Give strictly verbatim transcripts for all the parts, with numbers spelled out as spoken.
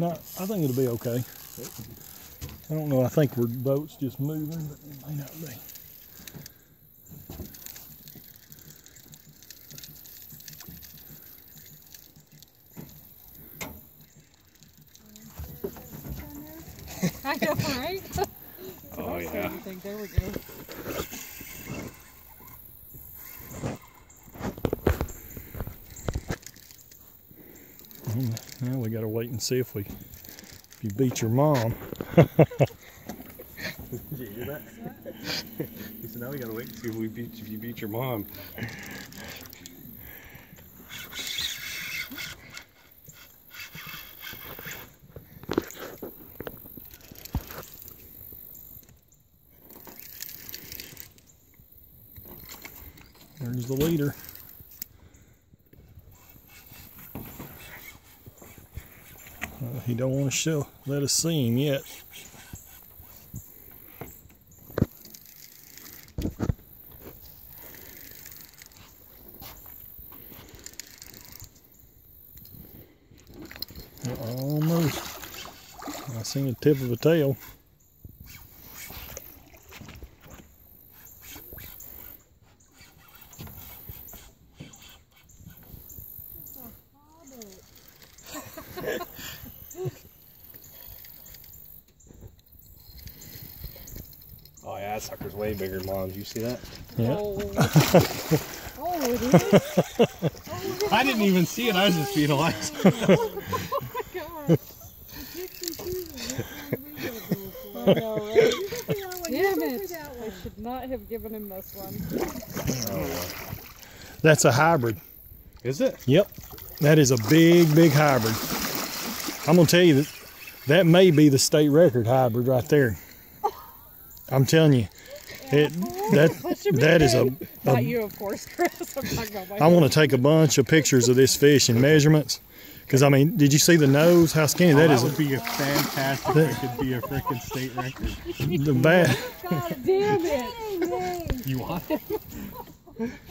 No, I think it'll be okay. I don't know, I think our boat's just moving, but it may not be. I know, right? Oh, yeah. Think. There we go. Now we gotta wait and see if we if you beat your mom. Did you hear that? He said now we gotta wait and see if we beat if you beat your mom. There's the leader. Uh, he don't want to show, let us see him yet. Almost. I seen the tip of a tail. Oh yeah, that sucker's way bigger than mine. Did you see that? Yeah. Oh, oh it is? Oh, I didn't even see it. I was just being alive. Oh my gosh. I know, right? Damn it. I should not have given him this one. Oh. That's a hybrid. Is it? Yep. That is a big, big hybrid. I'm going to tell you that that may be the state record hybrid right there. I'm telling you, it, that that is a. a Not you, of course, Chris. I'm talking about my I want to take a bunch of pictures of this fish and measurements, because I mean, did you see the nose? How skinny oh, that, that is! That would be a fantastic. That could be a freaking state record. The bat. God damn it! You want it?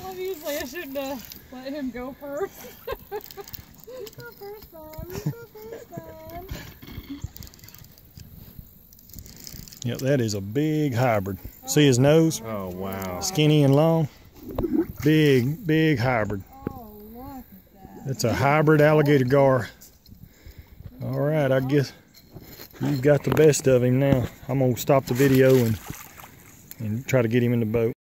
Obviously, I shouldn't uh, let him go first. He's the first time. He's the first time. Yeah, that is a big hybrid. Oh. See his nose? Oh, wow. Skinny and long. Big, big hybrid. Oh, look at that. That's a hybrid alligator gar. All right, I guess you've got the best of him now. I'm going to stop the video and, and try to get him in the boat.